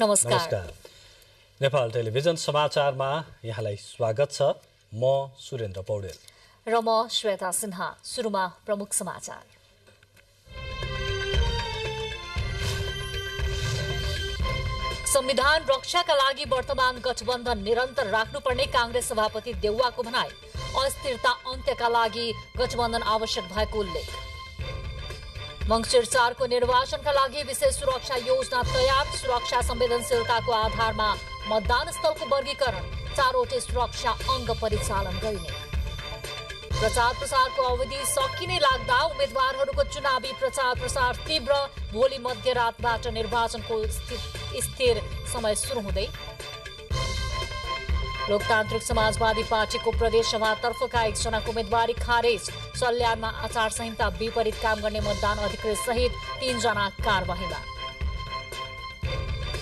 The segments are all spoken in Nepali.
नमस्कार। नेपाल टेलिभिजन समाचारमा यहाँलाई स्वागत छ। म सुरेन्द्र पौडेल र म श्वेता सिन्हा। सुरुमा प्रमुख समाचार। संविधान रक्षाका लागि वर्तमान गठबन्धन निरन्तर राख्नुपर्ने कांग्रेस सभापति देउवाको भनाई। अस्थिरता अन्त्यका लागि गठबन्धन आवश्यक भएको उल्लेख। मंगसिर ४को निर्वाचनका लागि विशेष सुरक्षा योजना तयार। सुरक्षा संवेदनशीलताको आधारमा मतदान स्थलको वर्गीकरण। ४वटै सुरक्षा अंग परिचालन गरिने। प्रचार प्रसारको अवधि सकिने लाग्दा उम्मेद्वारहरूको चुनावी प्रचार प्रसार तीव्र। भोलि मध्यरातबाट निर्वाचनको स्थिर समय सुरु हुँदै। लोकतान्त्रिक समाजवादी पार्टीको प्रदेश सभातर्फका एकजनाको उम्मेदवारी खारेज। सल्यानमा आचार संहिता विपरीत काम गर्ने मतदान अधिकृत सहित 3 जना कारबाहीमा।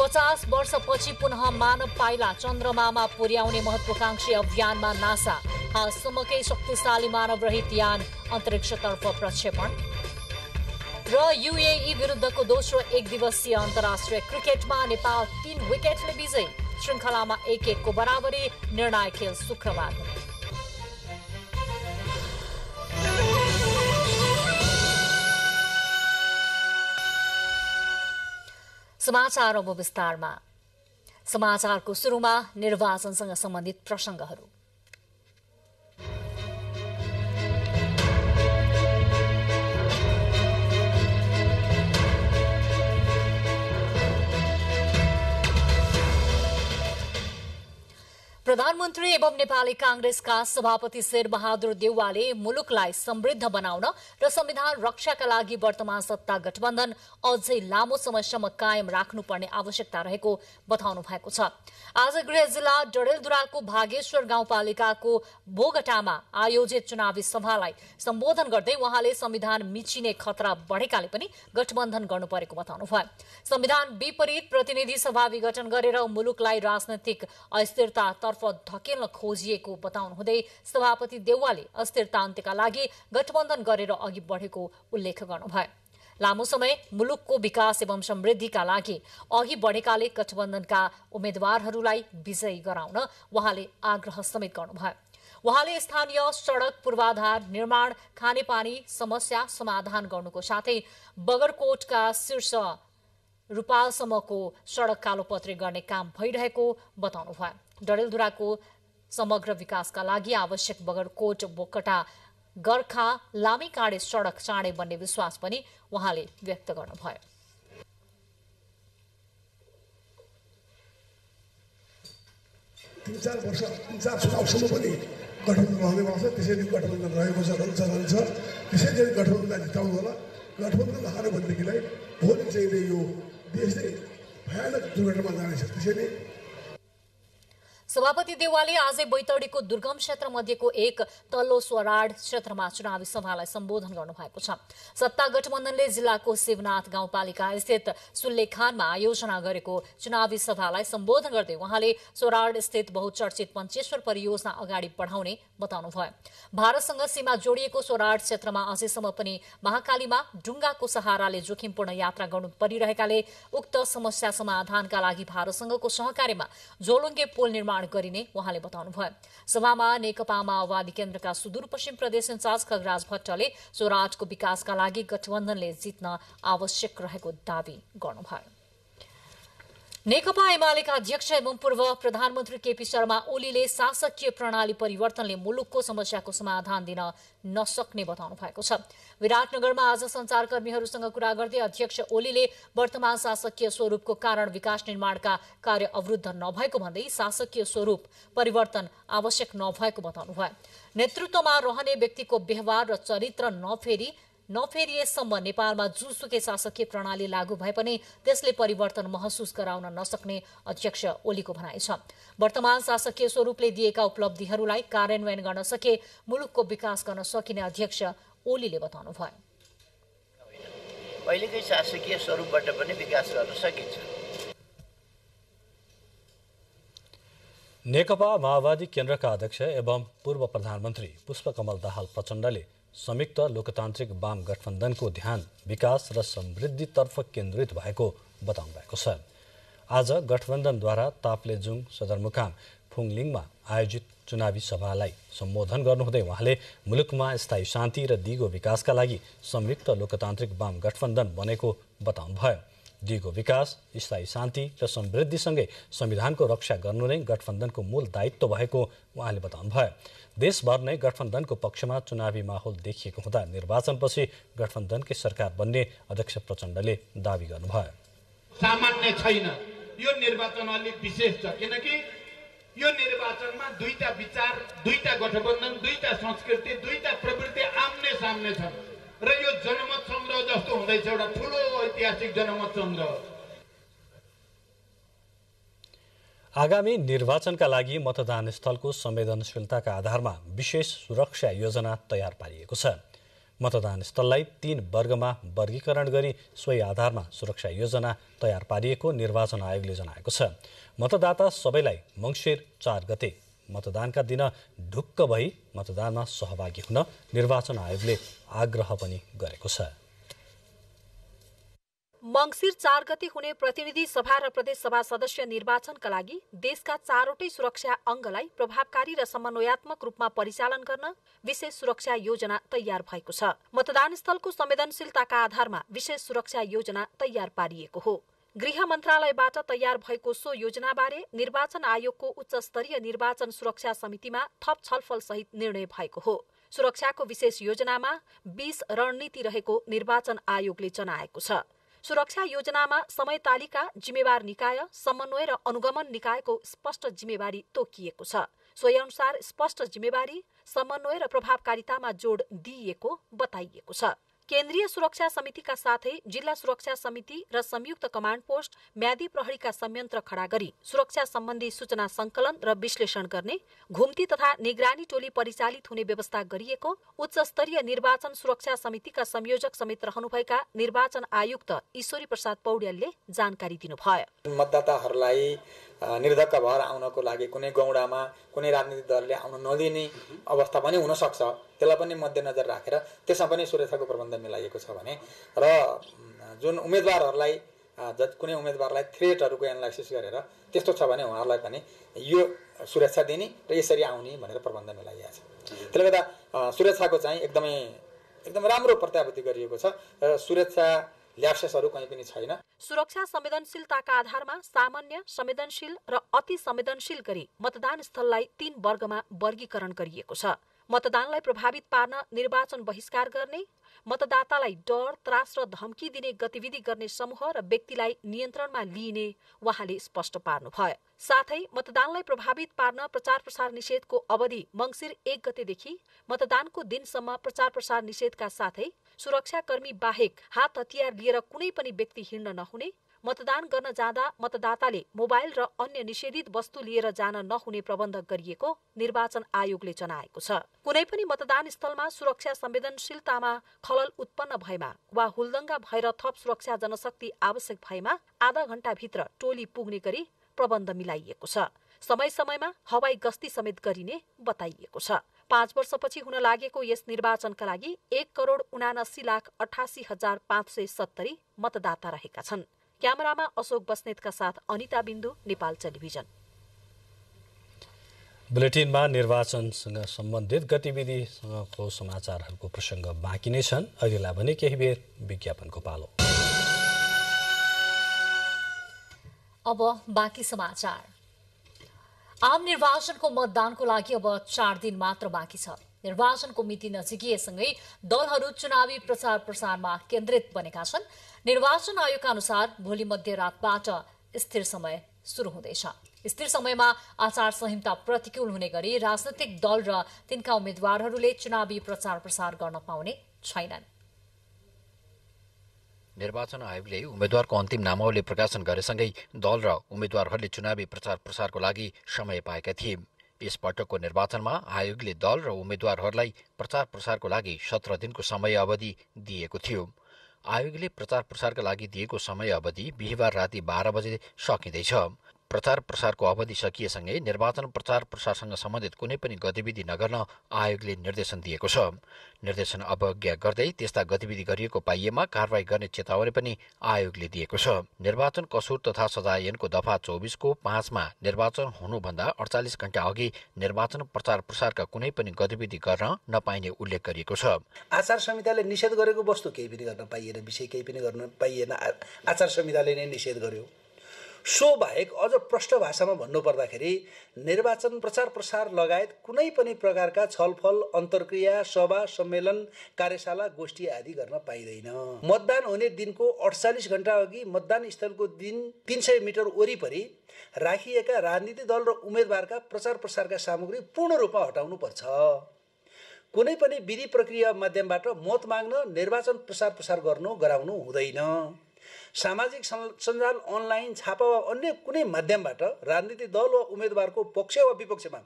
50 वर्षपछि पुनः मानव पाइला चन्द्रमामा पुर्याउने महत्वाकांक्षी अभियानमा नासा। हालसम्मकै शक्तिशाली मानवरहित यान अन्तरिक्षतर्फ प्रक्षेपण। र यूएई विरुद्धको दोस्रो एक दिवसीय अन्तर्राष्ट्रिय क्रिकेटमा नेपाल 3 विकेटले विजयी। श्रृंखलामा 1-1 को बराबरी। निर्णायक खेल शुक्रबार। समाचारको सुरुमा निर्वाचनसँग सम्बन्धित प्रसंगहरू। प्रधानमन्त्री एवं नेपाली कांग्रेसका सभापति शेरबहादुर देउवाले मुलुकलाई समृद्ध बनाउन र संविधान रक्षाका लागि वर्तमान सत्ता गठबन्धन अझै लामो समयसम्म कायम राख्नुपर्ने आवश्यकता रहेको बताउनु भएको छ। आज गृह जिल्ला डडेलधुराको भागेश्वर गाउँपालिकाको बोगटामा आयोजित चुनावी सभालाई सम्बोधन गर्दै उहाँले संविधान मिचिने खतरा बढेकाले पनि गठबन्धन गर्नुपरेको बताउनुभयो। संविधान विपरीत प्रतिनिधि सभा विघटन गरेर मुलुकलाई राजनैतिक अस्थिरता धकेल्न खोजिएको बताउनुहुँदै सभापति देउवाले अस्थिरता अन्त्यका लागि गठबन्धन गरेर अघि बढेको उल्लेख गर्नुभयो। लामो समय मुलुकको विकास एवं समृद्धिका लागि अघि बढेकाले गठबन्धनका उम्मेद्वारहरूलाई विजयी गराउन उहाँले आग्रह समेत गर्नुभयो। उहाँले स्थानीय सड़क पूर्वाधार निर्माण, खानेपानी समस्या समाधान गर्नुको साथै बगरकोटका शीर्ष रूपालसम्मको सड़क कालोपत्री गर्ने काम भइरहेको बताउनुभयो। डडेलधुराको समग्र विकासका लागि आवश्यक बगरकोट बोकटा गर्खा लामीकाँडे सड़क चाँडै बन्ने विश्वास पनि उहाँले व्यक्त गर्नुभयो। तीन चार चुनावसम्म पनि गठबन्धन रहने भएको छ। त्यसैले गठबन्धन रहेको चलन छ। त्यसैले गठबन्धनलाई जिताउनु होला। गठबन्धन हार्यो भनेदेखिलाई भोलि चाहिँ यो देशले भयानक दुर्घटनामा जानेछ। त्यसैले सभापति देउवाले आज बैतडीको दुर्गम क्षेत्र मध्येको एक तल्लो स्वराड क्षेत्रमा चुनावी सभालाई सम्बोधन गर्नुभएको छ। सत्ता गठबन्धनले जिल्लाको शिवनाथ गाउँपालिका स्थित सुल्लेखानमा आयोजना गरेको चुनावी सभालाई सम्बोधन गर्दै उहाँले स्वराड स्थित बहुचर्चित पञ्चेश्वर परियोजना अगाडि बढाउने बताउनुभयो। भारतसँग सीमा जोडिएको स्वराड क्षेत्रमा अझैसम्म पनि महाकालीमा डुङ्गाको सहाराले जोखिमपूर्ण यात्रा गर्नु परिरहेकाले उक्त समस्या समाधानका लागि भारतसँगको सहकार्यमा झोलुङ्गे पुल निर्माण गरिने उहाँले बताउनुभयो। सभामा नेकपा माओवादी केन्द्रका सुदूरपश्चिम प्रदेश इन्चार्ज खगराज भट्टले स्वराजको विकासका लागि गठबन्धनले जित्न आवश्यक रहेको दावी गर्नुभयो। नेकपा एमालेका अध्यक्ष एवं पूर्व प्रधानमन्त्री केपी शर्मा ओलीले शासकीय प्रणाली परिवर्तनले मुलुकको समस्याको समाधान दिन नसक्ने बताउनु भएको छ। विराटनगरमा आज संचारकर्मीहरूसँग कुरा गर्दै अध्यक्ष ओलीले वर्तमान शासकीय स्वरूपको कारण विकास निर्माणका कार्य अवरुद्ध नभएको भन्दै शासकीय स्वरूप परिवर्तन आवश्यक नभएको बताउनुभयो। नेतृत्वमा रहने व्यक्तिको व्यवहार र चरित्र नफेरिएसम्म नेपालमा जुनसुकै शासकीय प्रणाली लागू भए पनि त्यसले परिवर्तन महसुस गराउन नसक्ने अध्यक्ष ओलीको भनाइ छ। वर्तमान शासकीय स्वरूपले दिएका उपलब्धिहरूलाई कार्यान्वयन गर्न सके मुलुकको विकास गर्न सकिने अध्यक्ष ओलीले बताउनुभयो। अहिलेकै शासकीय स्वरूपबाट पनि विकास गर्न सकिन्छ। नेकपा माओवादी केन्द्रका अध्यक्ष एवं पूर्व प्रधानमन्त्री पुष्पकमल दाहाल प्रचण्डले संयुक्त लोकतान्त्रिक वाम गठबन्धनको ध्यान विकास र समृद्धितर्फ केन्द्रित भएको बताउनु भएको छ। आज गठबन्धनद्वारा ताप्लेजुङ सदरमुकाम फुङलिङमा आयोजित चुनावी सभालाई सम्बोधन गर्नुहुँदै उहाँले मुलुकमा स्थायी शान्ति र दिगो विकासका लागि संयुक्त लोकतान्त्रिक वाम गठबन्धन बनेको बताउनुभयो। दिगो विकास, स्थायी शान्ति र समृद्धिसँगै संविधानको रक्षा गर्नु नै गठबन्धनको मूल दायित्व भएको उहाँले बताउनुभयो। देशभर नै गठबन्धनको पक्षमा चुनावी माहौल देखिएको हुँदा निर्वाचनपछि गठबन्धनकै सरकार बन्ने अध्यक्ष प्रचण्डले दावी गर्नुभयो। सामान्य छैन यो निर्वाचन, अलि विशेष छ किनकि यो निर्वाचनमा दुईटा विचार, दुईटा गठबन्धन, दुईटा संस्कृति, दुईटा प्रवृत्ति आमने सामने छन् र यो जनमत संग्रह जस्तो हुँदैछ, एउटा ठूलो ऐतिहासिक जनमत संग्रह। आगामी निर्वाचनका लागि मतदान स्थलको संवेदनशीलताका आधारमा विशेष सुरक्षा योजना तयार पारिएको छ। मतदान स्थललाई 3 वर्गमा वर्गीकरण गरी सोही आधारमा सुरक्षा योजना तयार पारिएको निर्वाचन आयोगले जनाएको छ। मतदाता सबैलाई मंसिर 4 गते मतदानका दिन ढुक्क भई मतदानमा सहभागी हुन निर्वाचन आयोगले आग्रह पनि गरेको छ। मंसिर 4 गते हुने प्रतिनिधि सभा र प्रदेश सभा सदस्य निर्वाचनका लागि देशका 4वटै सुरक्षा अंगलाई प्रभावकारी र समन्वयात्मक रूपमा परिचालन गर्न विशेष सुरक्षा योजना तयार भएको छ। मतदान स्थलको संवेदनशीलताका आधारमा विशेष सुरक्षा योजना तयार पारिएको हो। गृह मन्त्रालयबाट तयार भएको सो योजनाबारे निर्वाचन आयोगको उच्चस्तरीय निर्वाचन सुरक्षा समितिमा थप छलफल सहित निर्णय भएको हो। सुरक्षाको विशेष योजनामा 20 रणनीति रहेको निर्वाचन आयोगले जनाएको छ। सुरक्षा योजनामा समय तालिका, जिम्मेवार निकाय, समन्वय र अनुगमन निकायको स्पष्ट जिम्मेवारी तोकिएको छ। सोही अनुसार स्पष्ट जिम्मेवारी, समन्वय र प्रभावकारितामा जोड दिइएको बताइएको छ। केन्द्रीय सुरक्षा समितिका साथै जिल्ला सुरक्षा समिति र संयुक्त कमाण्ड पोस्ट, म्यादी प्रहरीका संयन्त्र खडा गरी सुरक्षा सम्बन्धी सूचना संकलन र विश्लेषण गर्ने, घुम्ती तथा निगरानी टोली परिचालित हुने व्यवस्था गरिएको उच्चस्तरीय निर्वाचन सुरक्षा समितिका संयोजक समेत रहनुभएका निर्वाचन आयुक्त ईश्वरी प्रसाद पौड्यालले जानकारी दिनुभयो। मतदाताहरूलाई निर्धक्क भएर आउनको लागि कुनै गौडामा कुनै राजनीतिक दलले आउन नदिने अवस्था पनि हुन सक्छ, त्यसलाई पनि मध्यनजर राखेर त्यसमा पनि सुरक्षाको प्रबन्ध मिलाइएको छ भने र जुन उम्मेदवारहरूलाई कुनै उम्मेदवारलाई थ्रेटहरुको एनालाइसिस गरेर त्यस्तो छ भने उहाँहरूलाई पनि यो सुरक्षा दिने र यसरी आउने भनेर प्रबन्ध मिलाइएको छ। त्यसले गर्दा सुरक्षाको चाहिँ एकदमै एकदम राम्रो प्रत्याभूति गरिएको छ र सुरक्षा सुरक्षा संवेदनशीलताका आधारमा सामान्य, संवेदनशील र अति संवेदनशील गरी मतदान स्थललाई 3 वर्गमा वर्गीकरण गरिएको छ। मतदानलाई प्रभावित पार्न, निर्वाचन बहिष्कार गर्ने, मतदातालाई डर, त्रास र धम्की दिने गतिविधि गर्ने समूह र व्यक्तिलाई नियन्त्रणमा लिने उहाँले स्पष्ट पार्नुभयो। साथै मतदानलाई प्रभावित पार्न प्रचार प्रसार निषेधको अवधि मंसिर 1 गतेदेखि मतदानको दिनसम्म प्रचार प्रसार निषेधका साथै सुरक्षाकर्मी बाहेक हात हतियार लिएर कुनै पनि व्यक्ति हिँड्न नहुने, मतदान गर्न जाँदा मतदाताले मोबाइल र अन्य निषेधित वस्तु लिएर जान नहुने प्रबन्ध गरिएको निर्वाचन आयोगले जनाएको छ। कुनै पनि मतदान स्थलमा सुरक्षा संवेदनशीलतामा खलल उत्पन्न भएमा वा हुल्दंगा भएर थप सुरक्षा जनशक्ति आवश्यक भएमा आधा घण्टाभित्र टोली पुग्ने गरी प्रबन्ध मिलाइएको छ। समय समयमा हवाई गस्ती समेत गरिने बताइएको छ। 5 वर्षपछि हुन लागेको यस निर्वाचनका लागि 1,79,88,570 मतदाता रहेका छन्। क्यामेरामा अशोक बसनेतका साथ अनिता बिन्दु, नेपाल टेलिभिजन। बुलेटिनमा निर्वाचनसँग सम्बन्धित गतिविधिसँगको समाचारहरूको प्रसंग बाँकी नै छन्। अघिल्ला भने केही बेर विज्ञापनको पालो। अब बाँकी समाचार। आम निर्वाचनको मतदानको लागि अब 4 दिन मात्र बाँकी छ। निर्वाचनको मिति नजिकिएसँगै दलहरू चुनावी प्रचार प्रसारमा केन्द्रित बनेका छन्। निर्वाचन आयोगका अनुसार भोलि मध्यरातबाट स्थिर समय सुरु हुँदैछ। स्थिर समयमा आचार संहिता प्रतिकूल हुने गरी राजनैतिक दल र तिनका उम्मेद्वारहरूले चुनावी प्रचार प्रसार गर्न पाउने छैनन्। निर्वाचन आयोगले उम्मेद्वारको अन्तिम नामावली प्रकाशन गरेसँगै दल र उम्मेद्वारहरूले चुनावी प्रचार प्रसारको लागि समय पाएका थिए। यस पटकको निर्वाचनमा आयोगले दल र उम्मेद्वारहरूलाई प्रचार प्रसारको लागि 17 दिनको समय अवधि दिएको थियो। आयोगले प्रचार प्रसारका लागि दिएको समय अवधि बिहीबार राति 12 बजे सकिँदैछ। प्रचार प्रसारको अवधि सकिएसँगै निर्वाचन प्रचार प्रसारसँग सम्बन्धित कुनै पनि गतिविधि नगर्न आयोगले निर्देशन दिएको छ। निर्देशन अवज्ञा गर्दै त्यस्ता गतिविधि गरिएको पाइएमा कारवाही गर्ने चेतावनी पनि आयोगले दिएको छ। निर्वाचन कसुर तथा सजायनको दफा 24 को 5मा निर्वाचन हुनुभन्दा 48 घण्टा अघि निर्वाचन प्रचार प्रसारका कुनै पनि गतिविधि गर्न नपाइने उल्लेख गरिएको छ। आचार संहिताले निषेध गरेको वस्तु केही पनि गर्न पाइएन, विषय केही पनि गर्न पाइएन, आचार संहिताले नै निषेध गर्यो। सो बाहेक अझ प्रष्ट भाषामा भन्नुपर्दाखेरि निर्वाचन प्रचार प्रसार लगायत कुनै पनि प्रकारका छलफल, अन्तर्क्रिया, सभा, सम्मेलन, कार्यशाला, गोष्ठी आदि गर्न पाइँदैन। मतदान हुने दिनको 48 घण्टा अघि मतदान स्थलको दिन 300 मिटर वरिपरि राखिएका राजनीतिक दल र उम्मेदवारका प्रचार प्रसारका सामग्री पूर्ण रूपमा हटाउनुपर्छ। कुनै पनि विधि प्रक्रिया माध्यमबाट मत माग्न, निर्वाचन प्रचार प्रसार गर्न गराउनु हुँदैन। सामाजिक सञ्जाल, अनलाइन, छापा वा अन्य कुनै माध्यमबाट राजनीतिक दल वा उम्मेदवारको पक्ष वा विपक्षमा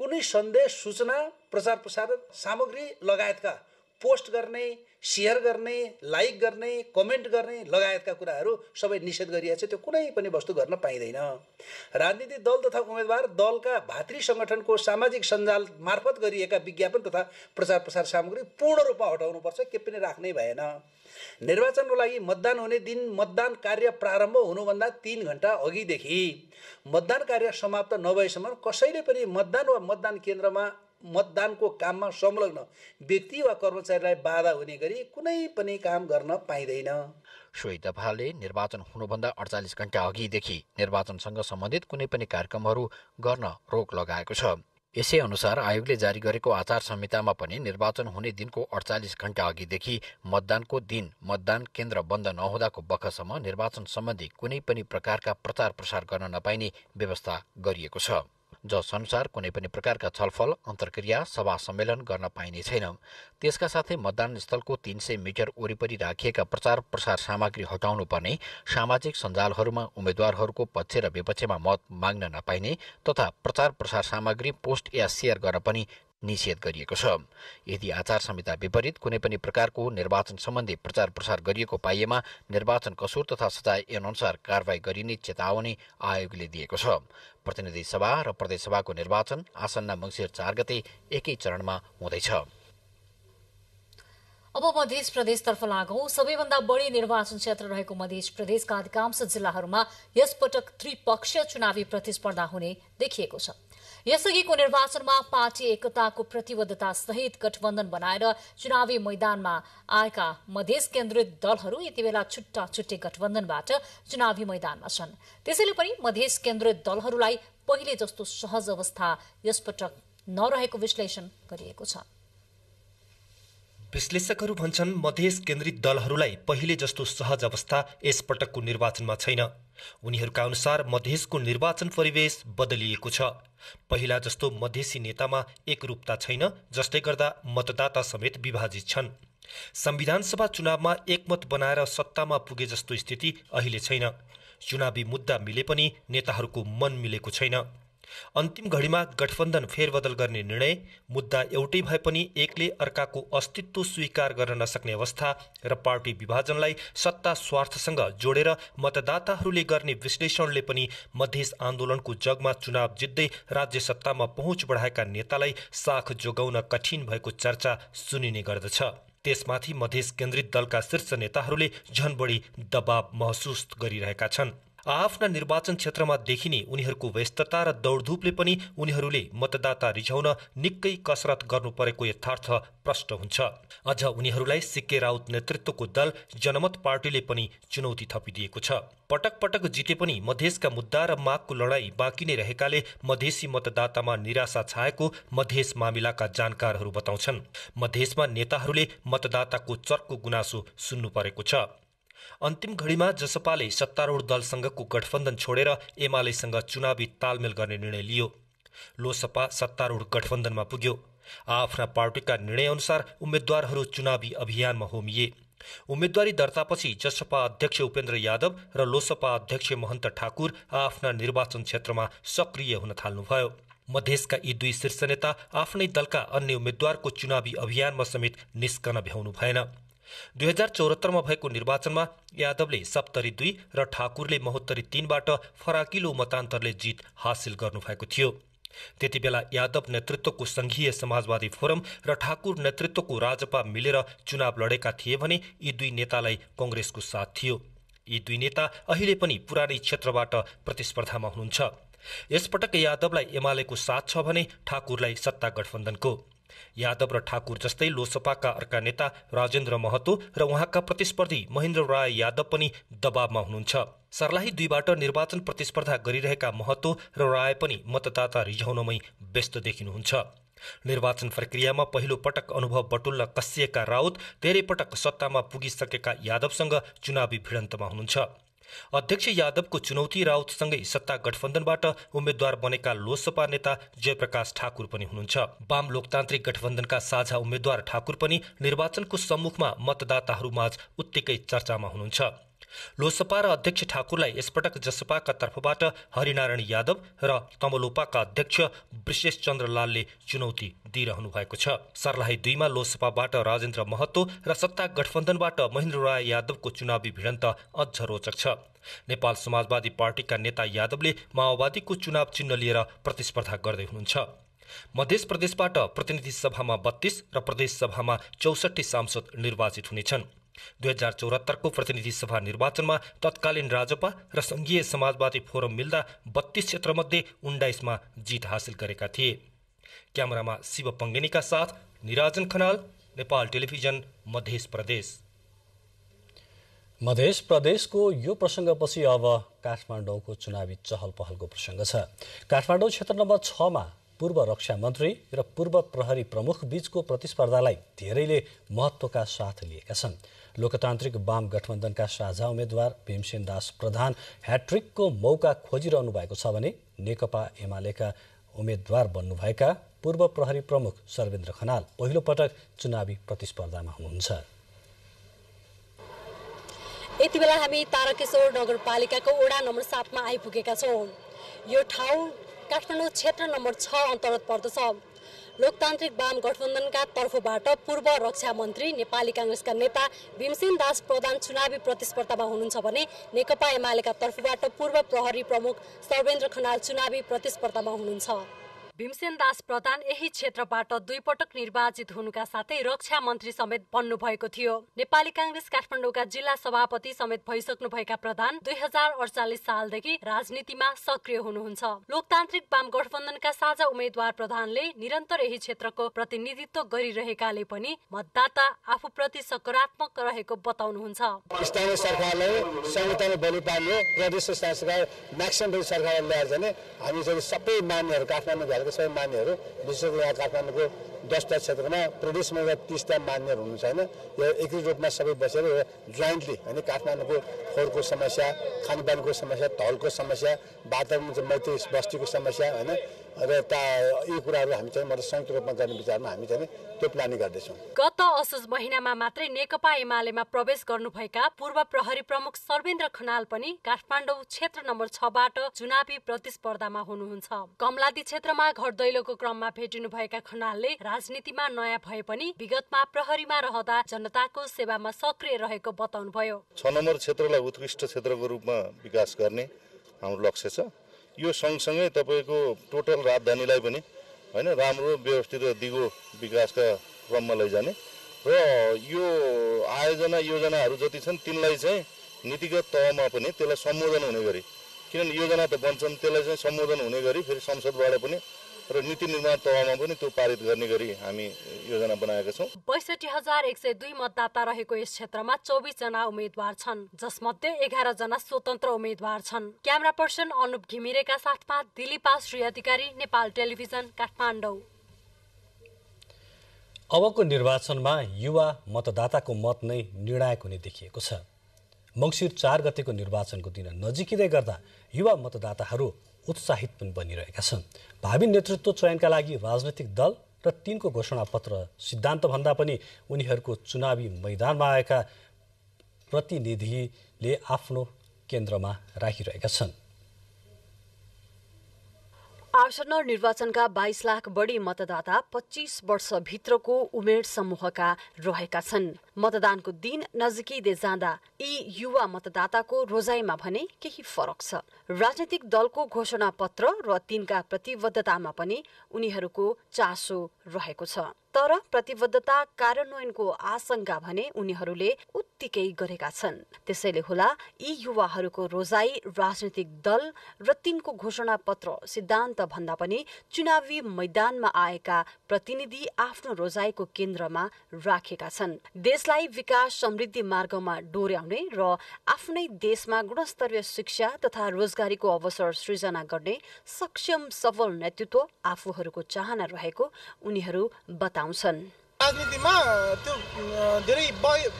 कुनै सन्देश, सूचना, प्रचार प्रसार सामग्री लगायतका पोस्ट गर्ने, शेयर गर्ने, लाइक गर्ने, कमेन्ट गर्ने लगायतका कुराहरू सबै निषेध गरिएको छ। त्यो कुनै पनि वस्तु गर्न पाइँदैन। राजनीतिक दल तथा उम्मेदवार दलका भातृ संगठनको सामाजिक सञ्जाल मार्फत गरिएका विज्ञापन तथा प्रचार प्रसार सामग्री पूर्ण रूपमा हटाउनुपर्छ, के पनि राख्नै भएन। निर्वाचनको लागि मतदान हुने दिन मतदान कार्य प्रारम्भ हुनुभन्दा 3 घण्टा अघिदेखि मतदान कार्य समाप्त नभएसम्म कसैले पनि मतदान वा मतदान केन्द्रमा मतदानको काममा संलग्न व्यक्ति वा कर्मचारीलाई बाधा हुने गरी कुनै पनि काम गर्न पाइँदैन। सोही दफाले निर्वाचन हुनुभन्दा 48 घण्टा अघिदेखि निर्वाचनसँग सम्बन्धित कुनै पनि कार्यक्रमहरू गर्न रोक लगाएको छ। यसै अनुसार आयोगले जारी गरेको आचार संहितामा पनि निर्वाचन हुने दिनको 48 घण्टा अघिदेखि मतदानको दिन मतदान केन्द्र बन्द नहुँदाको बखसम्म निर्वाचन सम्बन्धी कुनै पनि प्रकारका प्रचार प्रसार गर्न नपाइने व्यवस्था गरिएको छ। जसअनुसार कुनै पनि प्रकारका छलफल, अन्तर्क्रिया, सभा, सम्मेलन गर्न पाइने छैन। त्यसका साथै मतदान स्थलको 300 मिटर वरिपरि राखिएका प्रचार प्रसार सामग्री हटाउनु पर्ने, सामाजिक सञ्जालहरूमा उम्मेदवारहरूको पक्ष र विपक्षमा मत माग्न नपाइने तथा प्रचार प्रसार सामग्री पोस्ट या शेयर गर्न पनि निषेध गरिएको छ। यदि आचार संहिता विपरीत कुनै पनि प्रकारको निर्वाचन सम्बन्धी प्रचार प्रसार गरिएको पाइएमा निर्वाचन कसुर तथा सजाय अनुसार कारवाही गरिने चेतावनी आयोगले दिएको छ। प्रतिनिधि सभा र प्रदेश सभाको निर्वाचन आसन्न मंसिर 4 गते एकै चरणमा हुँदैछ। अब मध्य प्रदेशतर्फ लागौं। सबैभन्दा बढी निर्वाचन क्षेत्र रहेको मध्य प्रदेशका अधिकांश जिल्लाहरूमा यस पटक त्रिपक्षीय चुनावी प्रतिस्पर्धा हुने देखिएको छ। यसअघिको निर्वाचनमा पार्टी एकताको प्रतिबद्धता सहित गठबन्धन बनाएर चुनावी मैदानमा आएका मधेस केन्द्रित दलहरू यतिबेला छुट्टा छुट्टै गठबन्धनबाट चुनावी मैदानमा छन्। त्यसैले पनि मधेस केन्द्रित दलहरूलाई पहिले जस्तो सहज अवस्था यसपटक नरहेको विश्लेषण गरिएको छ। विश्लेषकहरू भन्छन् मधेस केन्द्रित दलहरूलाई पहिले जस्तो सहज अवस्था यस पटकको निर्वाचनमा छैन। उनीहरूका अनुसार मधेसको निर्वाचन परिवेश बदलिएको छ। पहिला जस्तो मधेसी नेतामा एकरूपता छैन, जसले गर्दा मतदाता समेत विभाजित छन्। संविधान सभा चुनावमा एकमत बनाएर सत्तामा पुगे जस्तो स्थिति अहिले छैन। चुनावी मुद्दा मिले पनि नेताहरूको मन मिलेको छैन। अन्तिम घडीमा गठबन्धन फेरबदल गर्ने निर्णय, मुद्दा एउटै भए पनि एकले अर्काको अस्तित्व स्वीकार गर्न नसक्ने अवस्था र पार्टी विभाजनलाई सत्ता स्वार्थसँग जोडेर मतदाताहरूले गर्ने विश्लेषणले पनि मधेस आन्दोलनको जगमा चुनाव जित्दै राज्य सत्तामा पहुँच बढाएका नेतालाई साख जोगाउन कठिन भएको चर्चा सुनिने गर्दछ। त्यसमाथि मधेस केन्द्रित दलका शीर्ष नेताहरूले झन बढी दबाव महसुस गरिरहेका छन्। आफ्ना निर्वाचन क्षेत्रमा देखिने उनीहरूको व्यस्तता र दौडधूपले पनि उनीहरूले मतदाता रिझाउन निकै कसरत गर्नु परेको यथार्थ प्रष्ट हुन्छ। अझ उनीहरूलाई सिक्के राउत नेतृत्वको दल जनमत पार्टीले पनि चुनौती थपिदिएको छ। पटक पटक जिते पनि मधेसका मुद्दा र मागको लडाई बाँकी नै रहेकाले मधेसी मतदातामा निराशा छाएको मधेस मामिलाका जानकारहरू बताउँछन्। मधेसमा नेताहरूले मतदाताको चर्को गुनासो सुन्नु परेको छ। अन्तिम घडीमा जसपाले सत्तारूढ दलसँगको गठबन्धन छोडेर एमालेसँग चुनावी तालमेल गर्ने निर्णय लियो। लोसपा सत्तारूढ गठबन्धनमा पुग्यो। आफ्ना पार्टीका निर्णयअनुसार उम्मेद्वारहरू चुनावी अभियानमा होमिए। उम्मेद्वारी दर्तापछि जसपा अध्यक्ष उपेन्द्र यादव र लोसपा अध्यक्ष महंत ठाकुर आफ्ना निर्वाचन क्षेत्रमा सक्रिय हुन थाल्नुभयो। मधेसका यी दुई शीर्ष नेता आफ्नै दलका अन्य उम्मेद्वारको चुनावी अभियानमा समेत निस्कन भ्याउनु भएन। 2074 मा भएको निर्वाचनमा यादवले 70-2 र ठाकुरले 73-3बाट फराकिलो मतान्तरले जित हासिल गर्नुभएको थियो। त्यतिबेला यादव नेतृत्वको संघीय समाजवादी फोरम र ठाकुर नेतृत्वको राजपा मिलेर चुनाव लडेका थिए भने यी दुई नेतालाई कांग्रेसको साथ थियो। यी दुई नेता अहिले पनि पुरानै क्षेत्रबाट प्रतिस्पर्धामा हुनुहुन्छ। यसपटक यादवलाई एमालेको साथ छ भने ठाकुरलाई सत्ता गठबन्धनको। यादव र ठाकुर जस्तै लोसपाका अर्का नेता राजेन्द्र महतो र उहाँका प्रतिस्पर्धी महेन्द्र राय यादव पनि दबावमा हुनुहुन्छ। सर्लाही दुईबाट निर्वाचन प्रतिस्पर्धा गरिरहेका महतो र राय पनि मतदाता रिझाउनमै व्यस्त देखिनुहुन्छ। निर्वाचन प्रक्रियामा पहिलो पटक अनुभव बटुल्न कसिएका राउत धेरै पटक सत्तामा पुगिसकेका यादवसँग चुनावी भिडन्तमा हुनुहुन्छ। अध्यक्ष यादवको चुनौती राउतसँगै सत्ता गठबन्धनबाट उम्मेद्वार बनेका लोसपा नेता जयप्रकाश ठाकुर पनि हुनुहुन्छ। वाम लोकतान्त्रिक गठबन्धनका साझा उम्मेद्वार ठाकुर पनि निर्वाचनको सम्मुखमा मतदाताहरूमाझ उत्तिकै चर्चामा हुनुहुन्छ। लोसपा र अध्यक्ष ठाकुरलाई यसपटक जसपाका तर्फबाट हरि नारायण यादव र तमलोपाका अध्यक्ष बृजेश चन्द्रलालले चुनौती दिइरहनु भएको छ। सर्लाही दुईमा लोसपाबाट राजेन्द्र महतो र सत्ता गठबन्धनबाट महेन्द्र राय यादवको चुनावी भिडन्त अझ रोचक छ। नेपाल समाजवादी पार्टीका नेता यादवले माओवादीको चुनाव चिन्ह लिएर प्रतिस्पर्धा गर्दै हुनुहुन्छ। मध्य प्रदेशबाट प्रतिनिधि सभामा 32 र प्रदेश सभामा 64 सांसद निर्वाचित हुनेछन्। 2074 को प्रतिनिधि सभा निर्वाचनमा तत्कालीन राजपा र संघीय समाजवादी फोरम मिल्दा 32 क्षेत्रमध्ये 19 मा जित हासिल गरेका थिए। क्यामेरामा शिव पंगेनीका साथ निराजन खनाल, नेपाल टेलिभिजन, मध्य प्रदेश। मध्य प्रदेशको यो प्रसङ्गपछि अब काठमाडौँको चुनावी चहल पहलको प्रसङ्ग छ। काठमाडौँ क्षेत्र नम्बर 6 मा पूर्व रक्षा मन्त्री र पूर्व प्रहरी प्रमुख बीचको प्रतिस्पर्धालाई धेरैले महत्त्वका साथ लिएका छन्। लोकतान्त्रिक वाम गठबन्धनका साझा उम्मेद्वार भीमसेन दास प्रधान ह्याट्रिकको मौका खोजिरहनु भएको छ भने नेकपा एमालेका उम्मेद्वार बन्नुभएका पूर्व प्रहरी प्रमुख सर्वेन्द्र खनाल पहिलो पटक चुनावी प्रतिस्पर्धामा हुनुहुन्छ। यति बेला हामी तारकेश्वर नगरपालिकाको वडा नम्बर 7 मा आइपुगेका छौँ। यो ठाउँ काठमाडौँ क्षेत्र नम्बर 6 अन्तर्गत पर्दछ। लोकतान्त्रिक वाम गठबन्धनका तर्फबाट पूर्व रक्षा मन्त्री नेपाली कांग्रेसका नेता भीमसेन दास प्रधान चुनावी प्रतिस्पर्धामा हुनुहुन्छ भने नेकपा एमालेका तर्फबाट पूर्व प्रहरी प्रमुख सर्वेन्द्र खनाल चुनावी प्रतिस्पर्धामा हुनुहुन्छ। भीमसेन दास प्रधान यही क्षेत्रबाट दुईपटक निर्वाचित हुनुका साथै रक्षा मन्त्री समेत बन्नुभएको थियो। नेपाली कांग्रेस काठमाडौँका जिल्ला सभापति समेत भइसक्नुभएका प्रधान 2048 सालदेखि राजनीतिमा सक्रिय हुनुहुन्छ। लोकतान्त्रिक वाम गठबन्धनका साझा उम्मेद्वार प्रधानले निरन्तर यही क्षेत्रको प्रतिनिधित्व गरिरहेकाले पनि मतदाता आफूप्रति सकारात्मक रहेको बताउनुहुन्छ। स्थानीय सरकारले संगठन बलि पार्ने प्रदेश शासकलाई म्याक्सिमम सरकारले ल्याएर चाहिँ हामी चाहिँ सबै मान्यहरु काठमाडौँ सबै मान्यहरु विशेष गरी काठमाडौँको 10 क्षेत्रमा प्रदेशमा 30 मान्यहरु हुनु छैन। यो एकै रूपमा सबै बसेर जोइन्टली अनि काठमाडौँको खोरको समस्या, खानपानको समस्या, तहलको समस्या, वातावरण मैत्री बस्तीको समस्या हैन र यी कुराहरु हामी चाहिँ संयुक्त रूपमा गर्ने विचारमा हामी चाहिँ त्यो प्लानिङ गर्दैछौँ। गत असोज महिनामा मात्रै नेकपा एमालेमा प्रवेश गर्नुभएका पूर्व प्रहरी प्रमुख सर्वेन्द्र खनाल पनि काठमाडौँ क्षेत्र नम्बर 6 बाट चुनावी प्रतिस्पर्धामा हुनुहुन्छ। कमलादी क्षेत्रमा घर दैलोको क्रममा भेटिनुभएका खनालले राजनीतिमा नयाँ भए पनि विगतमा प्रहरीमा रहँदा जनताको सेवामा सक्रिय रहेको बताउनुभयो। 6 नम्बर क्षेत्रलाई उत्कृष्ट क्षेत्रको रूपमा विकास गर्ने हाम्रो लक्ष्य छ। यो सँगसँगै तपाईको टोटल राजधानीलाई पनि हैन राम्रो व्यवस्थित र दिगो विकासका क्रममा लैजाने र यो आयोजना योजनाहरू जति छन् तिनलाई चाहिँ नीतिगत तहमा पनि त्यसलाई सम्बोधन हुने गरी, किनभने योजना त बन्छन् त्यसलाई चाहिँ सम्बोधन हुने गरी फेरि संसदबाट पनि र नीति निर्माण तहमा पनि त्यो पारित गर्ने गरी हामी योजना बनाएका छौँ। 62102 मतदाता रहेको यस क्षेत्रमा 24 जना उम्मेद्वार छन्, जसमध्ये 11 जना स्वतन्त्र उम्मेद्वार छन्। क्यामेरा पर्सन अनुप घिमिरेका साथमा दिलीपा श्री अधिकारी, नेपाल टेलिभिजन, काठमाडौँ। अबको निर्वाचनमा युवा मतदाताको मत नै निर्णायक हुने देखिएको छ। मंसिर 4 गतेको निर्वाचनको दिन नजिकिँदै गर्दा युवा मतदाताहरू उत्साहित पनि बनिरहेका छन्। भावी नेतृत्व चयनका लागि राजनीतिक दल र तिनको घोषणापत्र सिद्धान्त भन्दा पनि उनीहरूको चुनावी मैदानमा आएका प्रतिनिधिले आफ्नो केन्द्रमा राखिरहेका छन्। पार्षद निर्वाचनका 22 लाख बढी मतदाता 25 वर्ष भित्रको उमेर समूहका रहेका छन्। मतदानको दिन नजिकिँदै जाँदा यी युवा मतदाताको रोजाइमा भने केही फरक छ। राजनीतिक दलको घोषणा पत्र र तिनका प्रतिबद्धतामा पनि उनीहरूको चासो रहेको छ, तर प्रतिबद्धता कार्यान्वयनको आशंका भने उनीहरूले उत्तिकै गरेका छन्। त्यसैले होला यी युवाहरूको रोजाई राजनीतिक दल र तिनको घोषणा पत्र सिद्धान्त भन्दा पनि चुनावी मैदानमा आएका प्रतिनिधि आफ्नो रोजाईको केन्द्रमा राखेका छन्। देशलाई विकास समृद्धि मार्गमा डोर्याउने र आफ्नै देशमा गुणस्तरीय शिक्षा तथा रोजगारीको अवसर सृजना गर्ने सक्षम सफल नेतृत्व आफूहरूको चाहना रहेको उनीहरू राजनीतिमा त्यो धेरै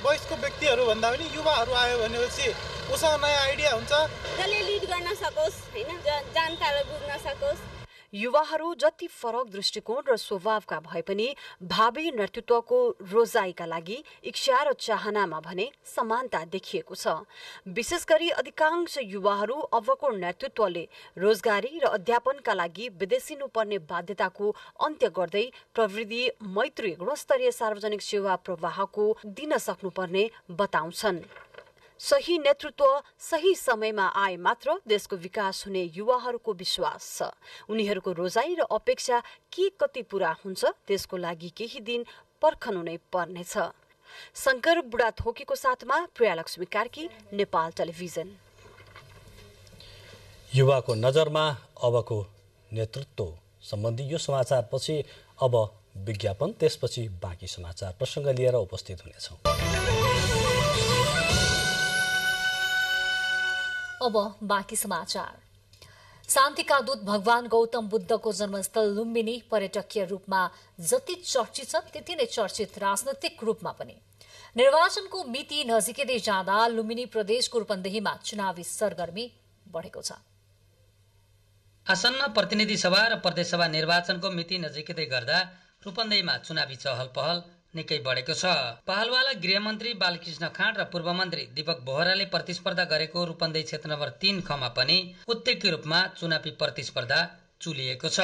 वयस्क व्यक्तिहरू भन्दा पनि युवाहरू आयो भनेपछि उसँग नयाँ आइडिया हुन्छ, जसले लिड गर्न सकोस्, हैन, जनताले बुझ्न सकोस्। युवाहरू जति फरक दृष्टिकोण र स्वभावका भए पनि भावी नेतृत्वको रोजाइका लागि इच्छा र चाहनामा भने समानता देखिएको छ। विशेष गरी अधिकांश युवाहरू अबको नेतृत्वले रोजगारी र अध्यापनका लागि विदेशिनुपर्ने बाध्यताको अन्त्य गर्दै प्रवृत्ति मैत्री गुणस्तरीय सार्वजनिक सेवा प्रवाहको दिन सक्नुपर्ने बताउँछन्। सही नेतृत्व सही समयमा आए मात्र देशको विकास हुने युवाहरूको विश्वास छ। उनीहरूको रोजाई र अपेक्षा के कति पूरा हुन्छ त्यसको लागि केही दिन पर्खनु नै पर्नेछ। शंकर बुढाथोकीको साथमा प्रियालक्ष्मी कार्की, नेपाल टेलिभिजन। युवाको नजरमा अबको नेतृत्व सम्बन्धी यो समाचारपछि अब विज्ञापन, त्यसपछि बाँकी समाचार प्रसङ्ग लिएर उपस्थित हुनेछौँ। अब बाँकी समाचार। शान्तिका दूत भगवान गौतम बुद्धको जन्मस्थल लुम्बिनी पर्यटकीय रूपमा जति चर्चित छ त्यति नै चर्चित राजनैतिक रूपमा पनि। निर्वाचनको मिति नजिकै जाँदा लुम्बिनी प्रदेशको रूपन्देहीमा चुनावी सरगर्मी बढेको छ। आसन्न प्रतिनिधि सभा र प्रदेशसभा निर्वाचनको मिति नजिकै गर्दा रूपन्देहीमा चुनावी चहल पहल निकै बढेको छ। पहलवाला गृहमन्त्री बालकृष्ण खाँड र पूर्व मन्त्री दीपक बहराले प्रतिस्पर्धा गरेको रूपन्देही क्षेत्र नम्बर 3 खमा पनि उत्तेकै रूपमा चुनावी प्रतिस्पर्धा चुलिएको छ।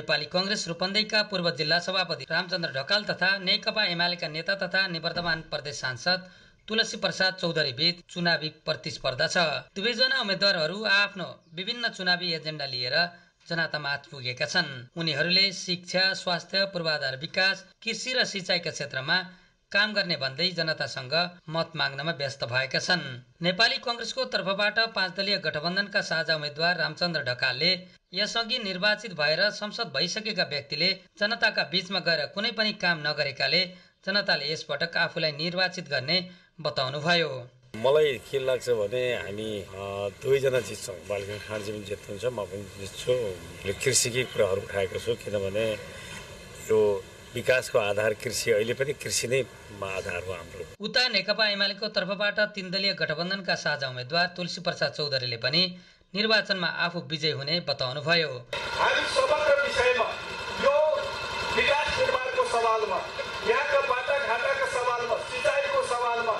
नेपाली कांग्रेस रूपन्देहीका पूर्व जिल्ला सभापति रामचंद्र ढकाल तथा नेकपा एमालेका नेता तथा निवर्तमान प्रदेश सांसद तुलसी प्रसाद चौधरी बीच चुनावी प्रतिस्पर्धा छ। दुवैजना उम्मेद्वारहरू आफ्नो विभिन्न चुनावी एजेन्डा लिएर जनतामा पुगेका छन्। उनीहरूले शिक्षा, स्वास्थ्य, पूर्वाधार विकास, कृषि र सिंचाइका क्षेत्रमा काम गर्ने भन्दै जनतासँग मत माग्नमा व्यस्त भएका छन्। नेपाली कांग्रेसको तर्फबाट 5 दलीय गठबन्धनका साझा उम्मेद्वार रामचंद्र ढकालले यसअघि निर्वाचित भएर संसद भइसकेका व्यक्तिले जनताका बीचमा गएर कुनै पनि काम नगरेकाले जनताले यसपटक आफूलाई निर्वाचित गर्ने बताउनुभयो। मलाई के लाग्छ भने हामी दुईजना जित्छौँ। बालकृष्ण खाँडजी पनि जित्नुहुन्छ, म पनि जित्छु। मैले कृषिकै कुराहरू उठाएको छु किनभने यो विकासको आधार कृषि, अहिले पनि कृषि नै आधार हो हाम्रो। उता नेकपा एमालेको तर्फबाट 3 दलीय गठबन्धनका साझा उम्मेद्वार तुलसी प्रसाद चौधरीले पनि निर्वाचनमा आफू विजय हुने बताउनुभयो। हामी समग्र विषयमा यो विकास निर्माणको सवालमा, यहाँका बाटाघाटाका सवालमा, सिँचाइको सवालमा